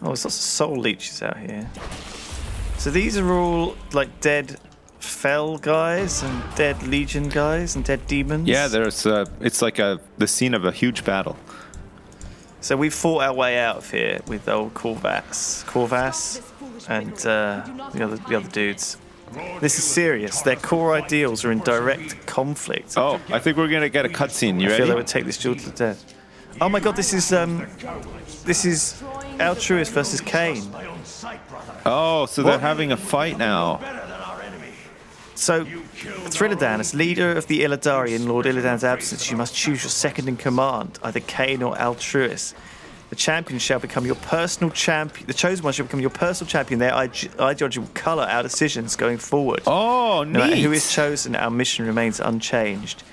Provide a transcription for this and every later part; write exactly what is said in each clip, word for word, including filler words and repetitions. Oh, there's lots of soul leeches out here. So these are all like dead fell guys and dead legion guys and dead demons. Yeah, there's a, it's like a the scene of a huge battle. So we fought our way out of here with old Corvax, Corvax, and uh, the other the other dudes. This is serious. Their core ideals are in direct conflict. Oh, I think we're gonna get a cutscene. You ready? I feel they would take this duel to the death. Oh my God, this is um, this is Altruis versus Kayn. Oh, so they're what? having a fight now. So, Thrilladan, as leader of the Illidari in Lord Illidan's absence, you must choose your second in command, either Kayn or Altruis. The champion shall become your personal champion. The chosen one shall become your personal champion. Their ide ideology will colour our decisions going forward. Oh, neat. No matter who is chosen, our mission remains unchanged.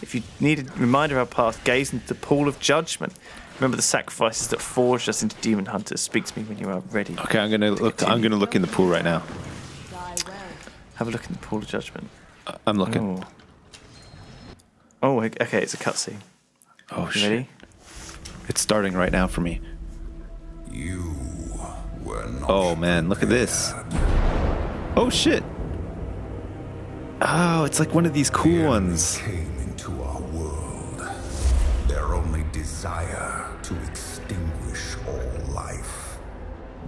If you need a reminder of our path, gaze into the pool of judgment. Remember the sacrifices that forged us into Demon Hunters. Speak to me when you are ready. Okay, I'm gonna look. I'm gonna look in the pool right now. Have a look in the pool of judgment. Uh, I'm looking. Ooh. Oh, okay. It's a cutscene. Oh, you shit. Ready? It's starting right now for me. You were not oh man, look at this. Oh shit. Oh, it's like one of these cool the ones. Came into our world. Their only desire to extinguish all life.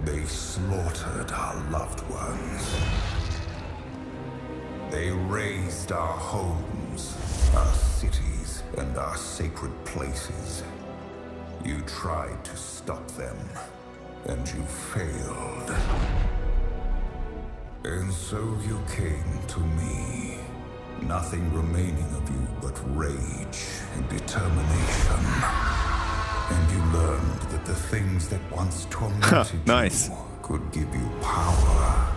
They slaughtered our loved ones. They razed our homes, our cities, and our sacred places. You tried to stop them, and you failed. And so you came to me, nothing remaining of you but rage and determination. And you learned that the things that once tormented nice. you could give you power.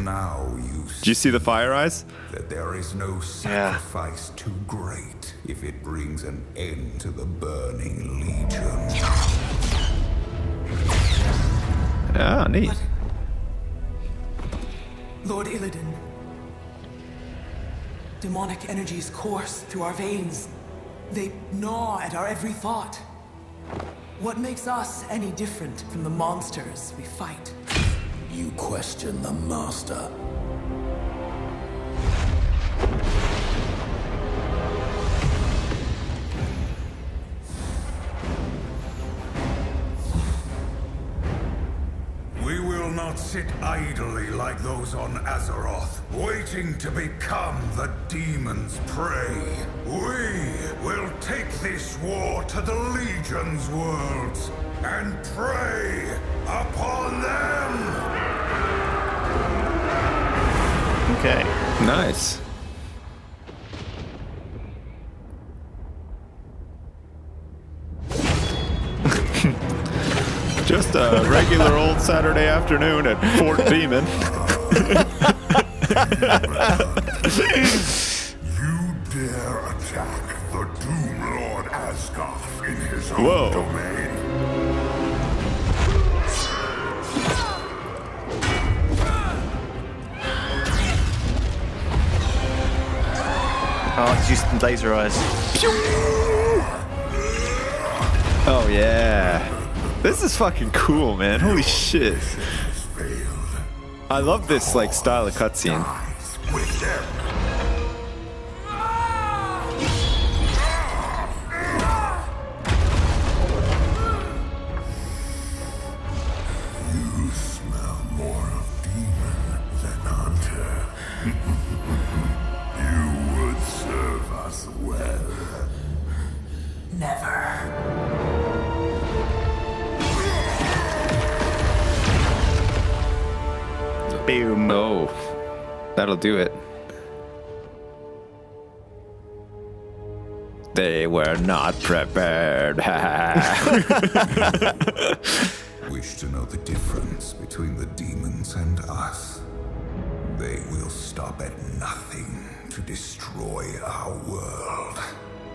Now you Do you see the fire eyes? That there is no sacrifice yeah. too great if it brings an end to the Burning Legion. Ah, neat. What? Lord Illidan. Demonic energies course through our veins. They gnaw at our every thought. What makes us any different from the monsters we fight? You question the master. We will not sit idly like those on Azeroth, waiting to become the demon's prey. We will take this war to the Legion's worlds and prey upon them! Okay. Nice. Just a regular old Saturday afternoon at Fort Demon. You dare attack the Doom Lord Asgoth in his own Whoa. domain. Oh, it's just laser eyes. Oh, yeah. This is fucking cool, man. Holy shit. I love this, like, style of cutscene. That'll do it. They were not prepared. Wish to know the difference between the demons and us. They will stop at nothing to destroy our world.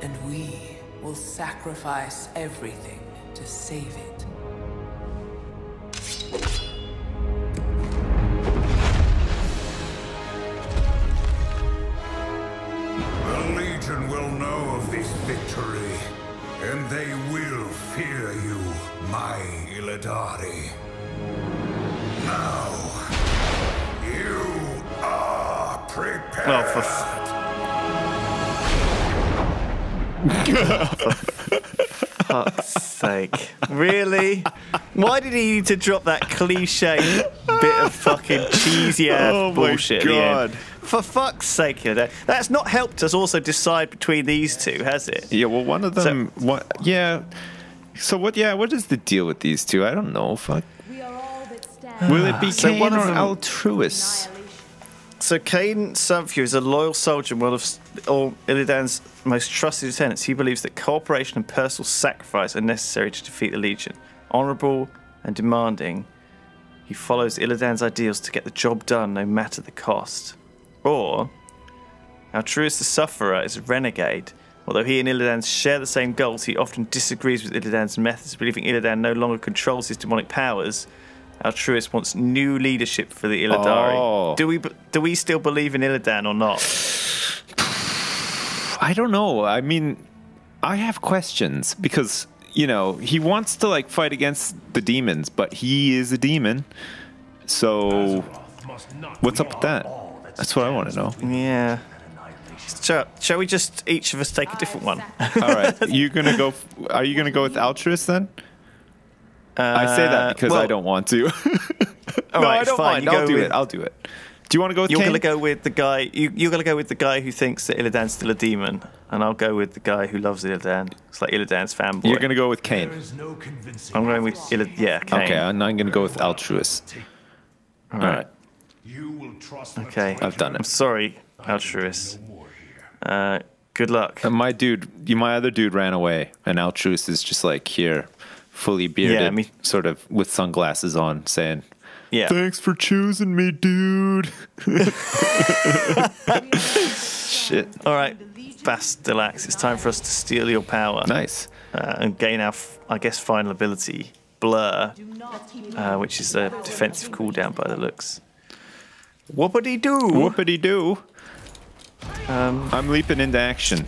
And we will sacrifice everything to save it. Victory, and they will fear you, my Illidari. Now, you are prepared. Well, for f fuck's sake. Really? Why did he need to drop that cliche bit of fucking cheesy-ass oh bullshit? Oh my god. For fuck's sake, you know, that's not helped us also decide between these two, has it? Yeah, well, one of them... So, what, yeah. So, what Yeah, what is the deal with these two? I don't know. Fuck. Will it be Kayn so one or Altruis? So Kayn Sunfury is a loyal soldier and one of Illidan's most trusted lieutenants. He believes that cooperation and personal sacrifice are necessary to defeat the Legion. Honourable and demanding, he follows Illidan's ideals to get the job done no matter the cost. Or, Altruis the Sufferer is a renegade. Although he and Illidan share the same goals, he often disagrees with Illidan's methods, believing Illidan no longer controls his demonic powers. Altruis wants new leadership for the Illidari. Oh. Do we do we still believe in Illidan or not? I don't know. I mean, I have questions because, you know, he wants to like fight against the demons, but he is a demon. So what's up with that? That's what I want to know. Yeah. Shall, shall we just each of us take a different one? All right. You're gonna go. Are you gonna go with Altruis then? Uh, I say that because well, I don't want to. All no, right, I don't fine. Mind. I'll do with, it. I'll do it. Do you want to go with? You're Kayn? Gonna go with the guy. You, you're gonna go with the guy who thinks that Illidan's still a demon, and I'll go with the guy who loves Illidan. It's like Illidan's fanboy. You're gonna go with Kayn. No, I'm going with Illidan. Yeah. Kayn. Okay, and I'm gonna go with Altruis. All right. All right. You will trust okay. I've done it. I'm sorry, Altruis. Uh, good luck. And my dude, my other dude ran away, and Altruis is just like here. Fully bearded, yeah, I mean, sort of with sunglasses on, saying, yeah. Thanks for choosing me, dude. Shit. All right, Bastilax, it's time for us to steal your power. Nice. Uh, and gain our, f I guess, final ability, Blur, uh, which is a defensive cooldown by the looks. Whoopity-doo. Whoopity-doo. Um, I'm leaping into action.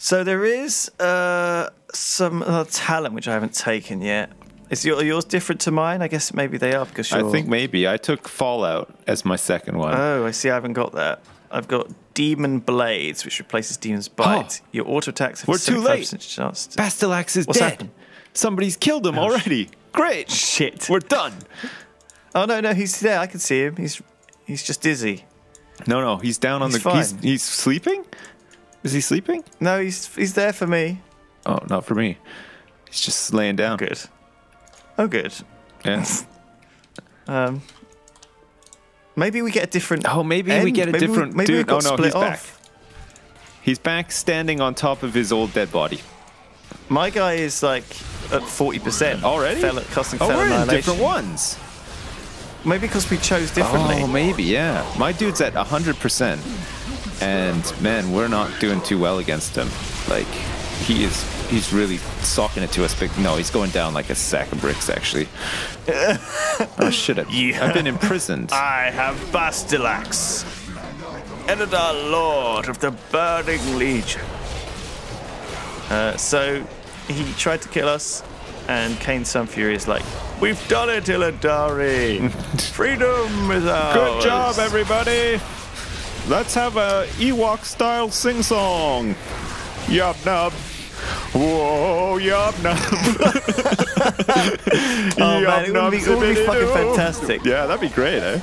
So there is uh, some uh, talent which I haven't taken yet. Is your, yours different to mine? I guess maybe they are because you're... I think maybe. I took Fallout as my second one. Oh, I see. I haven't got that. I've got Demon Blades, which replaces Demon's Bite. Oh, your auto attacks have a seventy-five percent chance to... Bastilax is What's dead. Happened? Somebody's killed him oh, already. Great. Shit. We're done. Oh, no, no. He's there. I can see him. He's he's just dizzy. No, no. He's down he's on the... Fine. He's, he's sleeping? Is he sleeping? No, he's he's there for me. Oh, not for me. He's just laying down. Oh, good. Oh, good. Yes. Yeah. um. Maybe we get a different. Oh, maybe end. we get a maybe different. We, maybe dude. Oh no, he's off. back. He's back, standing on top of his old dead body. My guy is like at forty percent already. Fell at custom oh, fell we're in different ones. Maybe because we chose differently. Oh, maybe yeah. My dude's at a hundred percent. And man, we're not doing too well against him. Like, he is, he's really socking it to us. But no, he's going down like a sack of bricks, actually. Oh, shit. I've, yeah. I've been imprisoned. I have Bastilax, Edidar, Lord of the Burning Legion. Uh, so, he tried to kill us, and Kayn Sunfury is like, we've done it, Illidari. Freedom is ours. Good job, everybody. Let's have a Ewok-style sing-song. Yub-nub. Whoa, yub-nub. Oh, man, it would be, it would be fucking fantastic. Yeah, that'd be great, eh?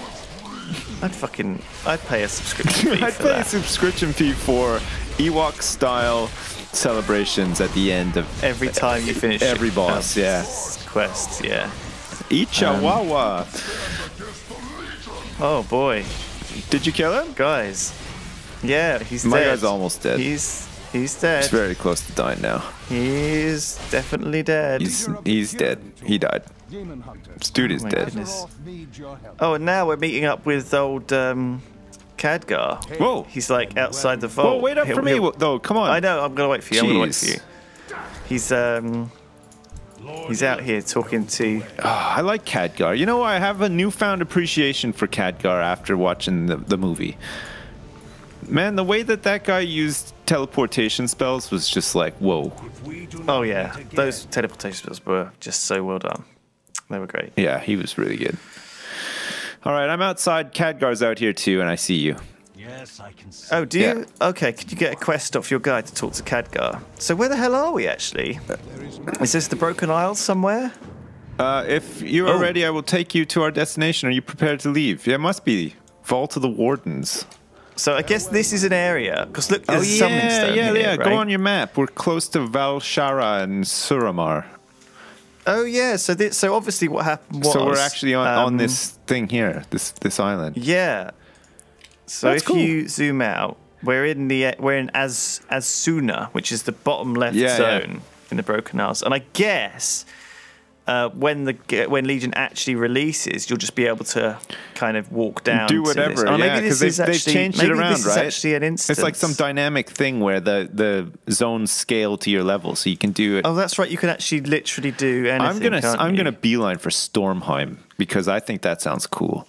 I'd fucking... I'd pay a subscription fee I'd for pay that. a subscription fee for Ewok-style celebrations at the end of... Every time every, you finish Every it. boss, um, yeah. Quest, yeah. Ichiwawa. Um, oh, boy. Did you kill him? Guys. Yeah, he's My dead. My guy's almost dead. He's he's dead. He's very close to dying now. He's definitely dead. He's, he's dead. He died. This dude is oh dead. Goodness. Oh, and now we're meeting up with old um, Khadgar. Whoa. He's like outside the vault. Whoa, wait up he'll, for me though. No, come on. I know. I'm going to wait for you. Jeez. I'm going to wait for you. He's... um. He's out here talking to... Oh, I like Khadgar. You know, I have a newfound appreciation for Khadgar after watching the, the movie. Man, the way that that guy used teleportation spells was just like, whoa. Oh, yeah. Those teleportation spells were just so well done. They were great. Yeah, he was really good. All right, I'm outside. Khadgar's out here too, and I see you. Yes, I can see. Oh, do yeah. you? Okay, could you get a quest off your guide to talk to Khadgar? So where the hell are we, actually? Is, is this the Broken Isles somewhere? Uh, if you are oh. ready, I will take you to our destination. Are you prepared to leave? Yeah, it must be. Vault of the Wardens. So I guess this is an area, because look, there's oh, yeah, something stone yeah, here, yeah. Right? Go on your map. We're close to Valshara and Suramar. Oh yeah, so this, so obviously what happened was so we're actually on, um, on this thing here, this this island. Yeah. So That's if cool. you zoom out, we're in the we're in Az Azsuna, which is the bottom left yeah, zone yeah. in the Broken Isles, and I guess uh, when the when Legion actually releases, you'll just be able to kind of walk down, do whatever. To this. Yeah, because they've, they've changed it around, this right? Is actually an instance. It's like some dynamic thing where the the zones scale to your level, so you can do it. Oh, that's right. You can actually literally do anything. I'm gonna can't I'm you? gonna beeline for Stormheim because I think that sounds cool.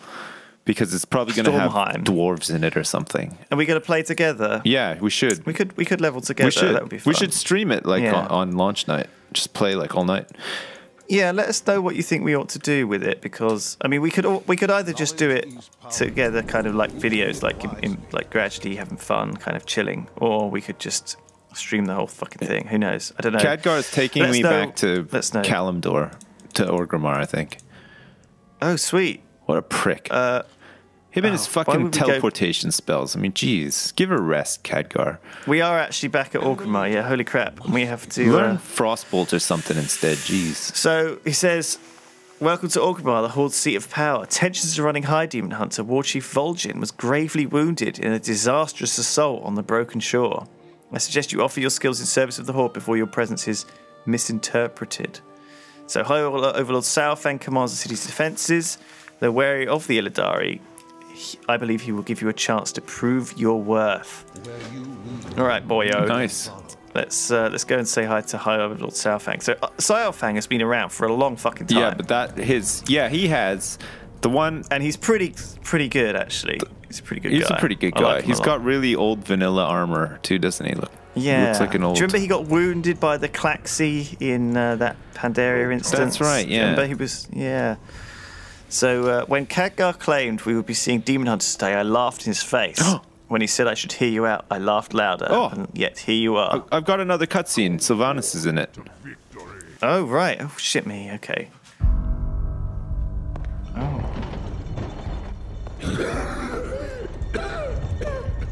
Because it's probably going to have dwarves in it or something. Are we going to play together? Yeah, we should. We could we could level together. We should, that would be fun. We should stream it like yeah. on, on launch night. Just play like all night. Yeah, let us know what you think we ought to do with it. Because I mean, we could we could either just do it together, kind of like videos, like in, in, like gradually having fun, kind of chilling, or we could just stream the whole fucking thing. Who knows? I don't know. Khadgar is taking let's me know, back to Kalimdor, to Orgrimmar, I think. Oh, sweet! What a prick. Uh, Him and oh, his fucking teleportation spells. I mean, jeez, give a rest, Khadgar. We are actually back at Orgrimmar, yeah, holy crap. And we have to... learn uh, Frostbolt or something instead, jeez. So, he says, welcome to Orgrimmar, the Horde's seat of power. Tensions are running high, Demon Hunter. Warchief Vol'jin was gravely wounded in a disastrous assault on the Broken Shore. I suggest you offer your skills in service of the Horde before your presence is misinterpreted. So, High Overlord Saurfang commands the city's defences. They're wary of the Illidari. I believe he will give you a chance to prove your worth. All right, boyo. Nice. Let's uh, let's go and say hi to High Overlord Saurfang. So uh, Saurfang has been around for a long fucking time. Yeah, but that his yeah he has the one, and he's pretty pretty good actually. He's a pretty good. He's guy. a pretty good guy. Like he's got really old vanilla armor too, doesn't he? Look. Yeah. He looks like an old. Do you remember he got wounded by the Klaxi in uh, that Pandaria instance? That's right. Yeah. Do you remember he was yeah. So uh, when Khadgar claimed we would be seeing Demon Hunters today, I laughed in his face. When he said I should hear you out, I laughed louder. Oh. And yet here you are. I've got another cutscene. Sylvanas is in it. Oh, right. Oh, shit me. Okay. Oh.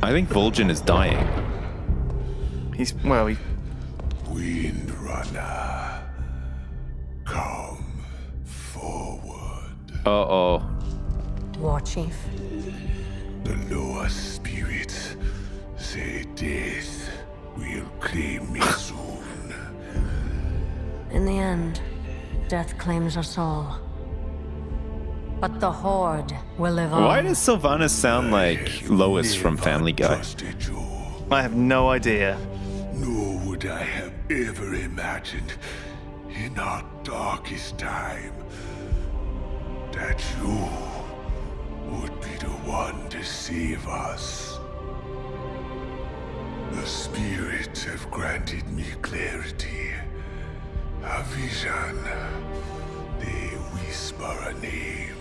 I think Vol'jin is dying. He's, well, he... Windrunner, come forward. Uh-oh. Warchief. The lower spirits say death will claim me soon. In the end, death claims us all. But the Horde will live on. Why does Sylvanas sound like Lois from Family Guy? I have no idea. Nor would I have ever imagined in our darkest time that you would be the one to save us. The spirits have granted me clarity, a vision. They whisper a name.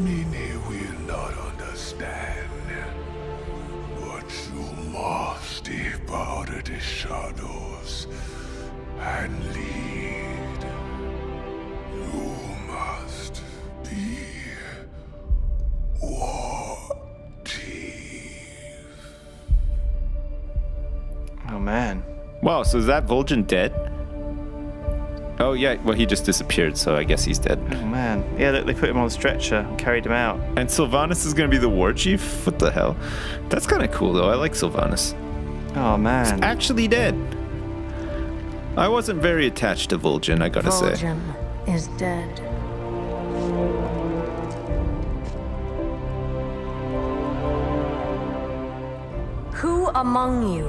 Many will not understand, but you must step out of the shadows and lead. You must be Warchief. Oh man. Wow, so is that Vol'jin dead? Oh yeah, well he just disappeared, so I guess he's dead. Oh man. Yeah, they put him on the stretcher and carried him out. And Sylvanas is gonna be the Warchief? What the hell? That's kinda cool though, I like Sylvanas. Oh man. He's actually dead. I wasn't very attached to Vol'jin, I gotta Vol'jin. say. Is dead. Who among you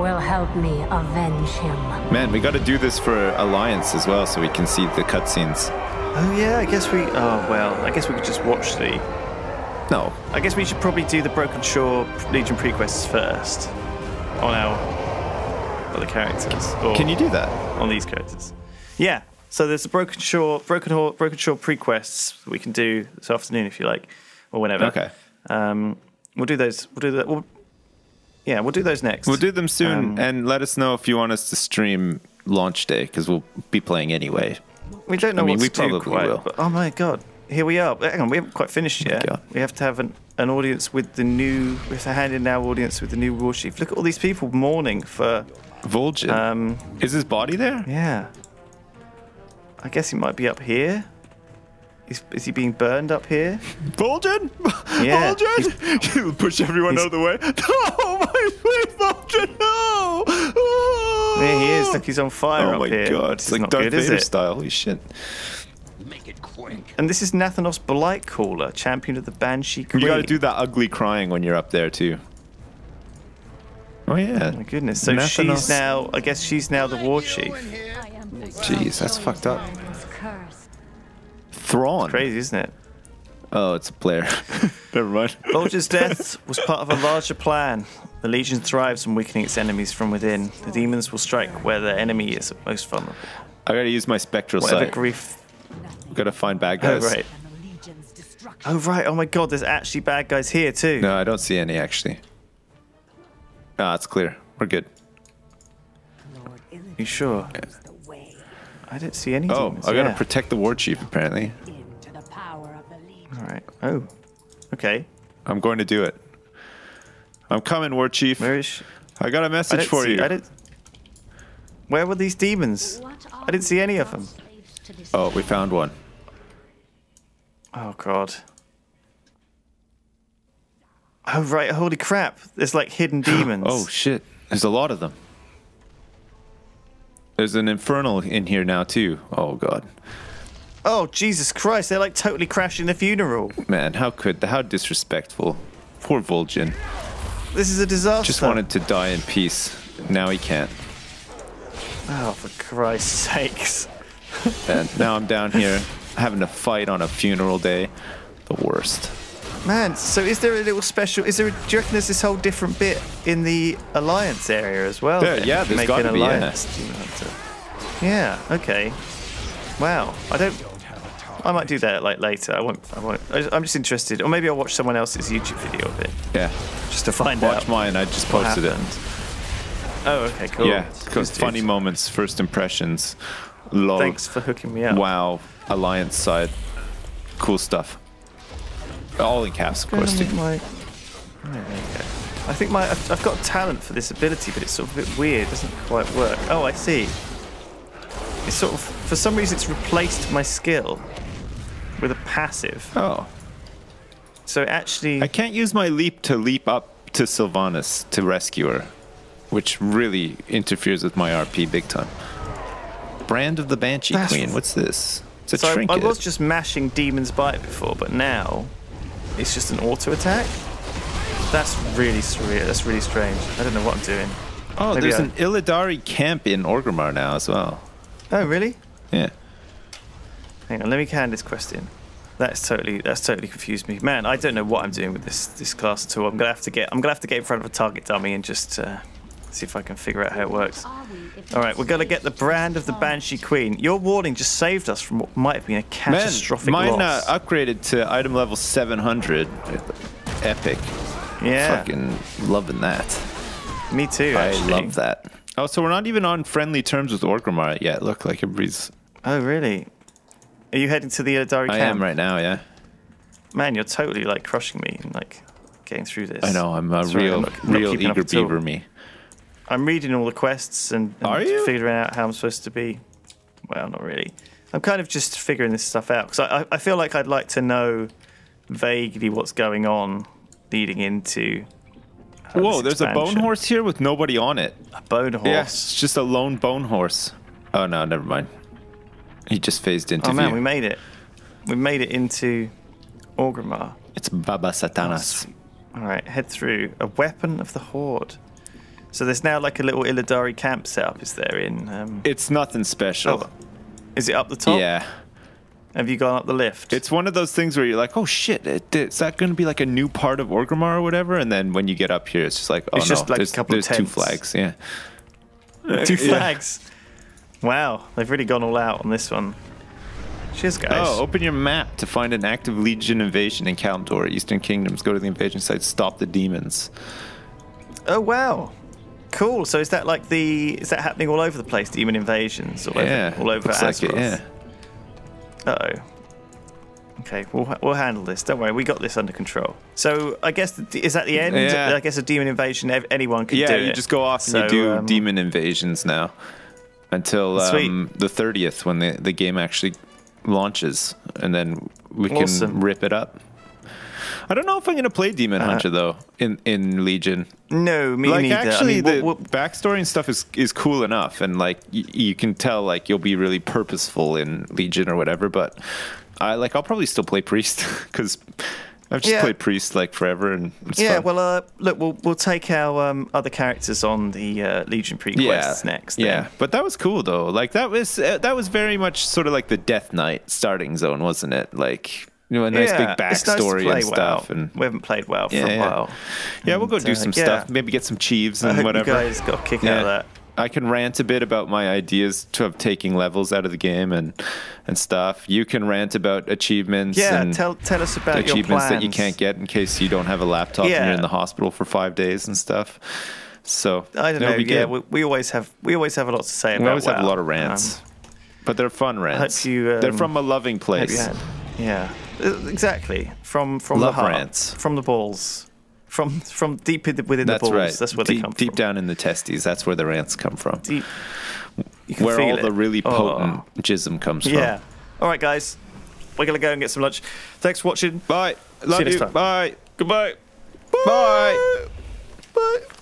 will help me avenge him? Man, we gotta do this for Alliance as well so we can see the cutscenes. Oh yeah, I guess we oh well, I guess we could just watch the No. I guess we should probably do the Broken Shore Legion prequests first. On our other characters. Or can you do that? On these characters. Yeah. So there's the Broken Shore, Broken Shore, Broken Shore pre-quests we can do this afternoon if you like, or whenever. Okay. Um, we'll do those. We'll do that. We'll, yeah, we'll do those next. We'll do them soon, um, and let us know if you want us to stream launch day because we'll be playing anyway. We don't know. I mean, we probably quite, will. But, oh my god, here we are. Hang on, we haven't quite finished yet. Oh, we have to have an, an audience with the new. We have to hand in our audience with the new Warchief. Look at all these people mourning for Vol'jin. Um, Is his body there? Yeah. I guess he might be up here. Is, is he being burned up here? Vol'jin? Yeah. Vol'jin? He'll push everyone out of the way. Oh my please, Vol'jin, no! Oh! There he is. Look, he's on fire oh up here. Oh my god. It's like Darth Vader style. Holy shit. Make it quick. And this is Nathanos Blightcaller, champion of the Banshee Queen. You gotta do that ugly crying when you're up there too. Oh yeah. Oh my goodness. So Nathanos. she's now, I guess she's now the Warchief. Jeez, that's fucked up. Thrawn. It's crazy, isn't it? Oh, it's a player. Never mind. Vol'jin's death was part of a larger plan. The Legion thrives on weakening its enemies from within. The demons will strike where their enemy is most vulnerable. I gotta use my spectral Whatever sight. grief. We've gotta find bad guys. Oh, right. Oh, right. Oh, my God. There's actually bad guys here, too. No, I don't see any, actually. Ah, it's clear. We're good. You sure? Yeah. I don't see any. Oh, demons. I gotta yeah. protect the Warchief apparently. Into the power of the All right. Oh, okay. I'm going to do it. I'm coming, Warchief. Where is I got a message for see, you. I didn't... Where were these demons? I didn't see any of them. Oh, we found one. Oh God. Oh right. Holy crap! There's like hidden demons. Oh shit! There's a lot of them. There's an infernal in here now too. Oh god. Oh Jesus Christ! They're like totally crashing the funeral. Man, how could? How disrespectful. Poor Vol'jin. This is a disaster. Just wanted to die in peace. Now he can't. Oh, for Christ's sakes! And now I'm down here having to fight on a funeral day. The worst. Man, so is there a little special? Is there? A, do you reckon there's this whole different bit in the alliance area as well? There, yeah, there's got to be. Yeah. Okay. Wow. I don't. I might do that like later. I won't. I won't. I'm just interested, or maybe I'll watch someone else's YouTube video of it. Yeah. Just to find watch out. Watch mine. I just posted it. Oh, okay, cool. Yeah. Cause funny moments, first impressions. Love. Thanks for hooking me up. Wow. Alliance side. Cool stuff. All in caps, of course. My... Oh, there you go. I think my I've, I've got talent for this ability, but it's sort of a bit weird. It doesn't quite work. Oh, I see. It's sort of for some reason it's replaced my skill with a passive. Oh. So actually, I can't use my leap to leap up to Sylvanas to rescue her, which really interferes with my R P big time. Brand of the Banshee Queen. What's this? It's a so trinket. I, I was just mashing Demon's Bite before, but now. It's just an auto attack. That's really surreal. That's really strange. I don't know what I'm doing. Oh, Maybe there's I... an Illidari camp in Orgrimmar now as well. Oh, really? Yeah. Hang on, let me hand this quest in. That's totally that's totally confused me, man. I don't know what I'm doing with this this class at all. I'm gonna have to get I'm gonna have to get in front of a target dummy and just uh, see if I can figure out how it works. All right, we're gonna get the Brand of the Banshee Queen. Your warning just saved us from what might have been a catastrophic Man, mine, loss. Mine uh, upgraded to item level seven hundred. Epic. Yeah. Fucking loving that. Me too. I actually. love that. Oh, so we're not even on friendly terms with Orgrimmar yet. Look, like everybody's. Oh really? Are you heading to the Edidar camp? I am right now. Yeah. Man, you're totally like crushing me and like getting through this. I know. I'm a That's real, right. I'm not, real not eager beaver. Me. I'm reading all the quests and, and figuring out how I'm supposed to be. Well, not really. I'm kind of just figuring this stuff out because I, I feel like I'd like to know vaguely what's going on leading into. Uh, Whoa, there's a bone horse here with nobody on it. A bone horse? Yeah, it's just a lone bone horse. Oh, no, never mind. He just phased into. Oh, man, view. we made it. We made it into Orgrimmar. It's Baba Satanas. All right, head through. A weapon of the Horde. So there's now like a little Illidari camp set up, is there? In um... It's nothing special. Oh, is it up the top? Yeah. Have you gone up the lift? It's one of those things where you're like, oh shit, it, is that going to be like a new part of Orgrimmar or whatever? And then when you get up here, it's just like, oh it's no, just like there's, a couple there's of two flags. Yeah. Two flags? Wow, they've really gone all out on this one. Cheers, guys. Oh, open your map to find an active Legion invasion in Kalimdor, Eastern Kingdoms. Go to the invasion site, stop the demons. Oh, wow. Cool. So is that like the, is that happening all over the place, demon invasions? All yeah, over, all over Azeroth? Like yeah. Uh-oh. Okay, we'll, we'll handle this. Don't worry, we got this under control. So I guess, the, is that the end? Yeah. I guess a demon invasion, anyone can yeah, do it. Yeah, you just go off so, and you do um, demon invasions now. Until um, the thirtieth, when the, the game actually launches, and then we can awesome. rip it up. I don't know if I'm going to play Demon uh, Hunter, though, in, in Legion. No, me like, neither. Actually, I mean, the what, what, backstory and stuff is, is cool enough, and like y you can tell like you'll be really purposeful in Legion or whatever, but I, like, I'll probably still play Priest, because I've just yeah. played Priest like forever, and it's yeah. fun. Well, uh, look, we'll we'll take our um, other characters on the uh, Legion prequests yeah. next. Then. Yeah, but that was cool though. Like that was uh, that was very much sort of like the Death Knight starting zone, wasn't it? Like you know, a nice yeah. big backstory nice and stuff. Well. And we haven't played well for yeah, a while. Yeah, yeah we'll go do uh, some yeah. stuff. Maybe get some Chiefs and I hope whatever. You guys got a kick yeah. out of that. I can rant a bit about my ideas to of taking levels out of the game and and stuff. You can rant about achievements. Yeah, and tell tell us about achievements your plans that you can't get in case you don't have a laptop yeah. and you're in the hospital for five days and stuff. So I don't know. Yeah, we, we always have we always have a lot to say. About We always well. have a lot of rants, um, but they're fun rants. You, um, they're from a loving place. Had, yeah, exactly. From from Love the heart, rants. from the balls. From from deep within that's the balls, right. that's where deep, they come from. Deep down in the testes, that's where the rants come from. Deep. Where all it. the really potent oh. jism comes yeah. from. Yeah. All right, guys. We're going to go and get some lunch. Thanks for watching. Bye. Love See you. you. Bye. Goodbye. Bye. Bye. Bye.